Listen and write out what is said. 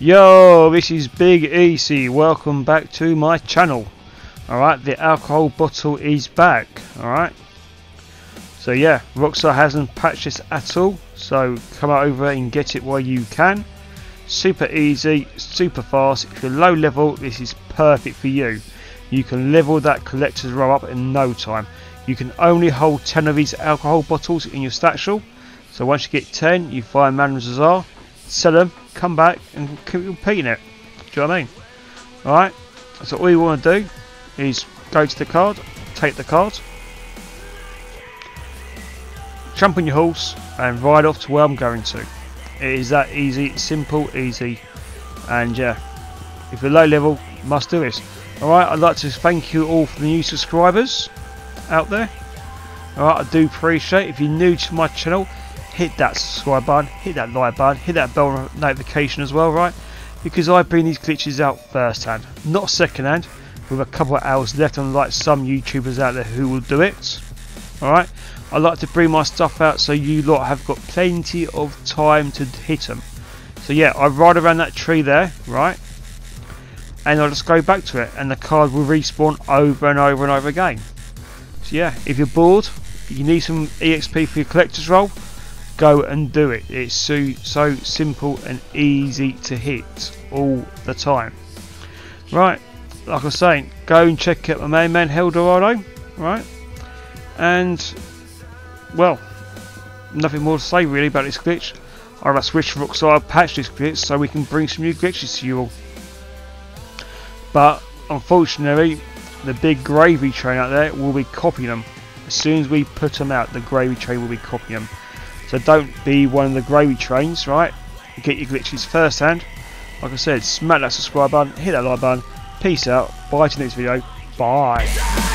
Yo, this is Big Easy, welcome back to my channel. Alright, the alcohol bottle is back. Alright, so yeah, Rockstar hasn't patched this at all, so come over and get it while you can. Super easy, super fast. If you're low level, this is perfect for you. You can level that collector's row up in no time. You can only hold 10 of these alcohol bottles in your satchel, so once you get 10, you find Man's Bazaar, sell them, come back and keep repeating it. Do you know what I mean? Alright, so all you want to do is go to the card, take the card, jump on your horse and ride off to where I'm going to. It is that easy, simple, easy, and yeah, if you're low level, must do this. Alright, I'd like to thank you all for the new subscribers out there. Alright, I do appreciate it. If you're new to my channel, hit that subscribe button, hit that like button, hit that bell notification as well, right? Because I bring these glitches out first hand, not second hand, with a couple of hours left, unlike some YouTubers out there who will do it. Alright, I like to bring my stuff out so you lot have got plenty of time to hit them. So yeah, I ride around that tree there, right? And I'll just go back to it, and the card will respawn over and over and over again. So yeah, if you're bored, you need some EXP for your collector's roll, go and do it. It's so simple and easy to hit all the time. Right, like I was saying, go and check out my main man Heldorado, right? And well, nothing more to say really about this glitch. I wish Rockstar patched this glitch so we can bring some new glitches to you all. But unfortunately, the big gravy train out there will be copying them. As soon as we put them out, the gravy train will be copying them. So don't be one of the gravy trains, right? Get your glitches first hand. Like I said, smack that subscribe button, hit that like button. Peace out. Bye to the next video. Bye.